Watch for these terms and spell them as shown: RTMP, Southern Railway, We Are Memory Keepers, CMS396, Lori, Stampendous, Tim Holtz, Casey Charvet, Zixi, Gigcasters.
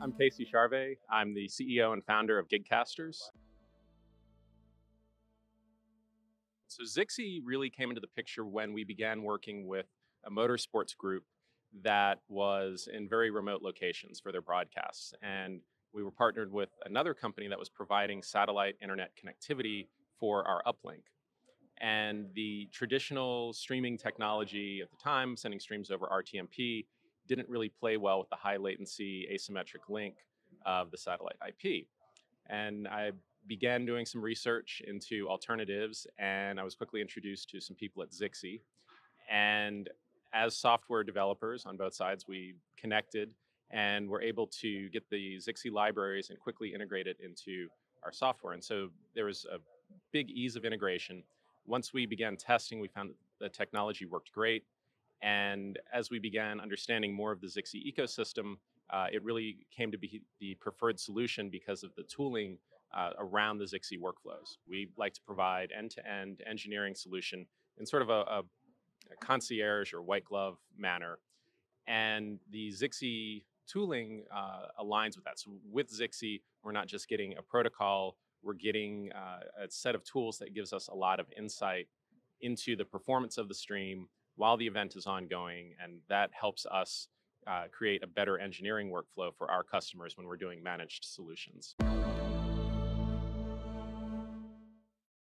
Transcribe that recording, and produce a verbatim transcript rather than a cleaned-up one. I'm Casey Charvet. I'm the C E O and founder of Gigcasters. So Zixi really came into the picture when we began working with a motorsports group that was in very remote locations for their broadcasts. And we were partnered with another company that was providing satellite internet connectivity for our uplink. And the traditional streaming technology at the time, sending streams over R T M P, didn't really play well with the high latency asymmetric link of the satellite I P. And I began doing some research into alternatives, and I was quickly introduced to some people at Zixi. And as software developers on both sides, we connected and were able to get the Zixi libraries and quickly integrate it into our software. And so there was a big ease of integration. Once we began testing, we found that the technology worked great. And as we began understanding more of the Zixi ecosystem, uh, it really came to be the preferred solution because of the tooling uh, around the Zixi workflows. We like to provide end-to-end engineering solution in sort of a, a, a concierge or white glove manner. And the Zixi tooling uh, aligns with that. So with Zixi, we're not just getting a protocol, we're getting uh, a set of tools that gives us a lot of insight into the performance of the stream while the event is ongoing, and that helps us uh, create a better engineering workflow for our customers when we're doing managed solutions.